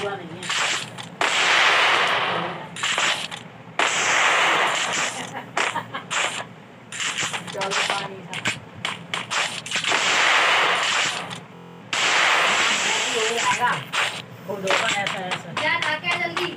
हुआ नहीं है। चल पानी था आएगा वो धोखा ऐसा ऐसा क्या था क्या जल्दी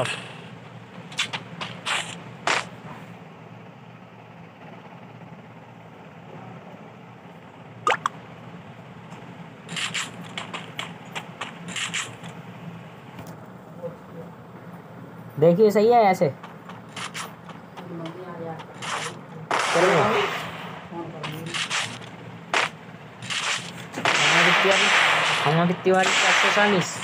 up. देखिए सही है ऐसे हमारी तिवारी 440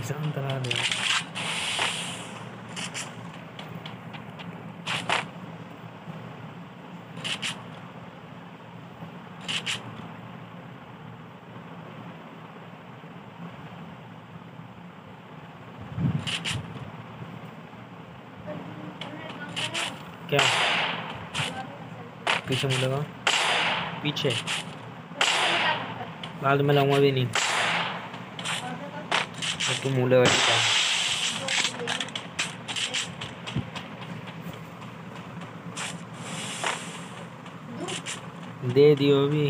Alexandra de क्या पीछे मिलेगा, पीछे बाद में लाऊंगा भी नहीं तो तुम मूल्य वाली का दे दियो भी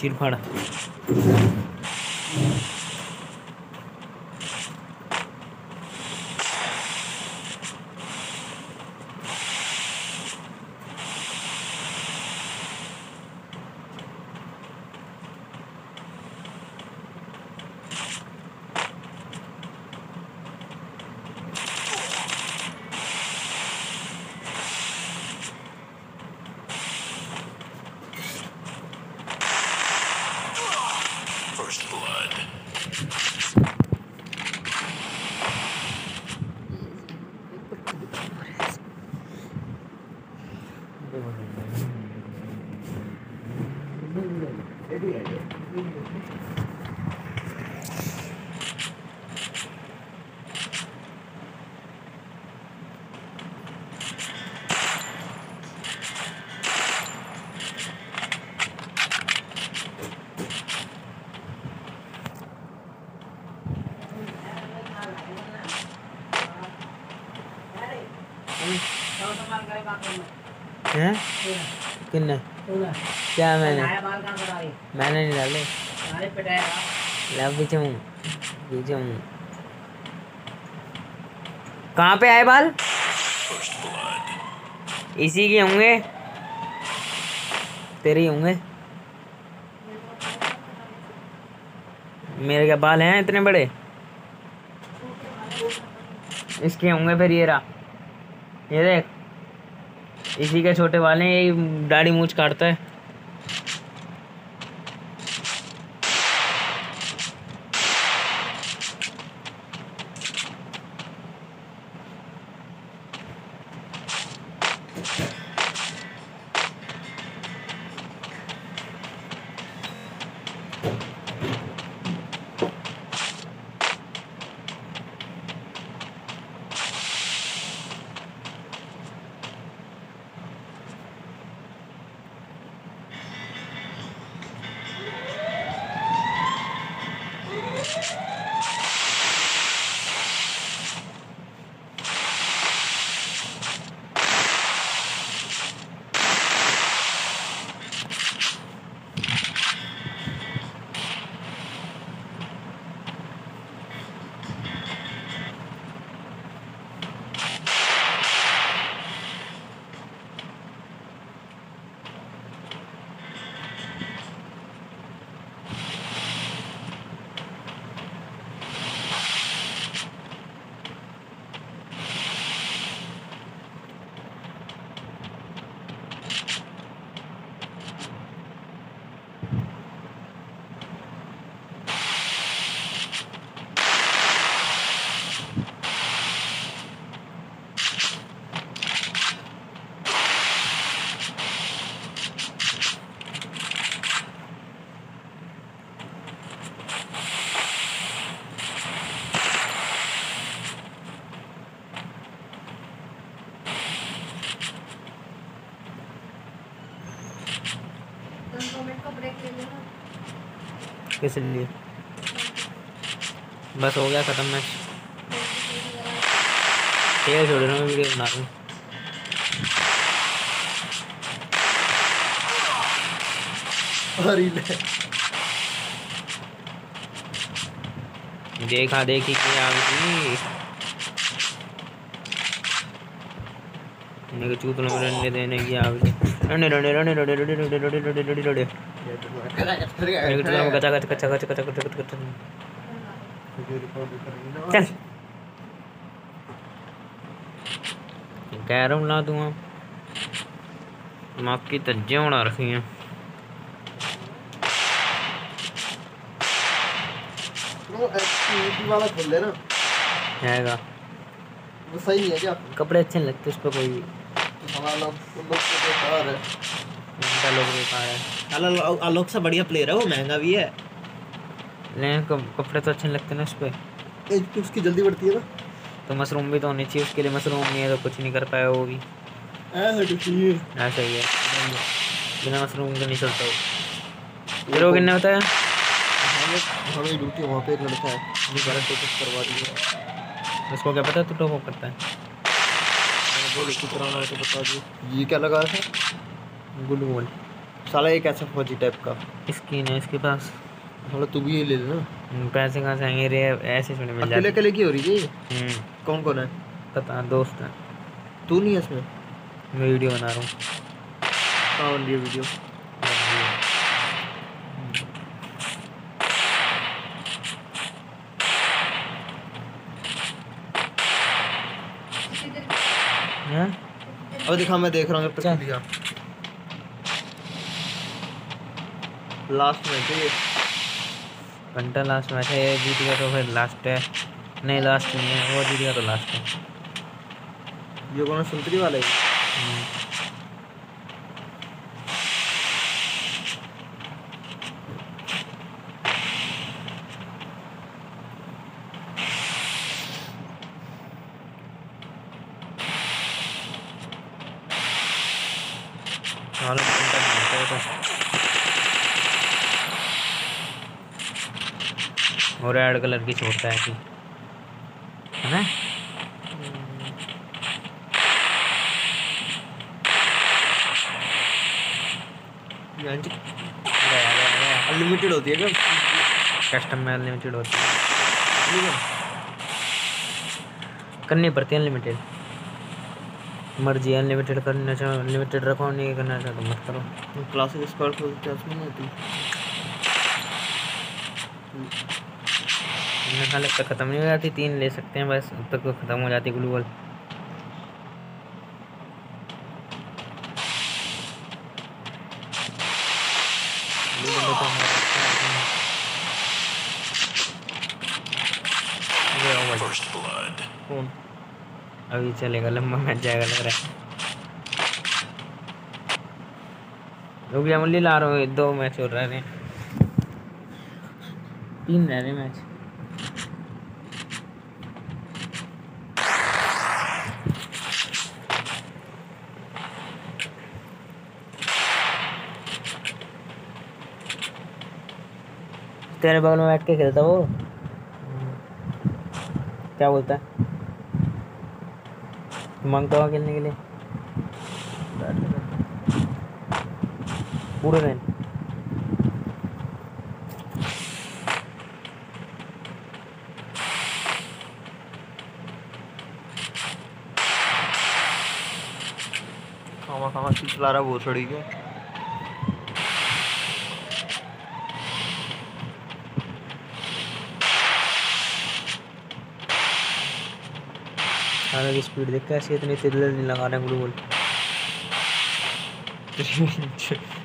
चिरफाड़ा हैं किन्ने क्या मैंने नहीं डाले कहाँ पे आए बाल इसी के होंगे तेरे होंगे मेरे क्या बाल हैं इतने बड़े इसके होंगे फिर ये रहा ये देख इसी के छोटे वाले यही दाढ़ी मूछ काटता है कैसे लिए बस हो गया खत्म मैच खेल छोड़ रहा हूँ वीडियो बना रहा हूँ देखा देखी क्या मेरे चूत न रहने देने की आवश्य रने रने रने रने रने रने रने रने रने रने मेरे चूत में कचा कचा कचा कचा कचा कचा चल कह रहा हूँ ला दूँगा माप की तज्जियाँ उड़ा रखी हैं वाला खोल लेना हैगा वो सही है क्या कपड़े अच्छे लगते उस पर कोई भी आलोक से बढ़िया प्लेयर है वो महंगा भी है लेकिन कपड़े तो अच्छे लगते ना उस पर एज तो उसकी जल्दी बढ़ती है ना तो मशरूम भी तो होनी चाहिए उसके लिए मशरूम नहीं है तो कुछ नहीं कर पाया वो भी ऐसा ही है बिना मशरूम के नहीं चलता वो हीरो कितने होता है हमें ड्यूटी वहाँ पे एक लड़का है जो करंट टॉपअप करवा दिया उसको क्या पता तू टॉपअप करता है मैंने बोल इसको कराना है तो बता दो ये क्या लगा है गुल मोल साला एक ऐसा फौजी टाइप का स्किन है इसके पास थोड़ा तू भी ये ले लेना पैसे कहाँ से आएंगे रे ऐसे सुने मिल जाए अकेले अकेले की हो रही है कौन कौन है पता दोस्त है तू नहीं है इसमें मैं वीडियो बना रहा हूँ कहाँ बन रही है वीडियो अब दिखा मैं देख रहा हूँ पकड़ लिया लास्ट मैच है घंटा लास्ट मैच है जीत गया तो फिर लास्ट है नहीं लास्ट नहीं है वो जीत गया तो लास्ट है ये कौन सुंतरी वाला है और रेड कलर की छोटा है कि है ना अनलिमिटेड होती है क्या कस्टम में अनलिमिटेड होती है करनी पड़ती है अनलिमिटेड मर्जी अनलिमिटेड करना चाहो अनलिमिटेड रखो नहीं करना चाहो तो मत करो क्लासिक स्क्वाड तो चार्ज में नहीं होती खाली तक खत्म नहीं हो जाती 3 ले सकते हैं बस तब तक खत्म हो जाती ग्लूबल अभी चलेगा लंबा मैच जाएगा लग रहा है रुक जा मुल्ली ला रहा हूँ 2 मैच हो रहे हैं 3 रह रहे मैच तेरे बगल में बैठ के खेलता वो क्या बोलता है मांगता हुआ खेलने के लिए पूरे दिन खामा खामा चला रहा वो सड़ी के की स्पीड देख कैसे इतनी तेज लगा रहे हैं ग्लू बॉल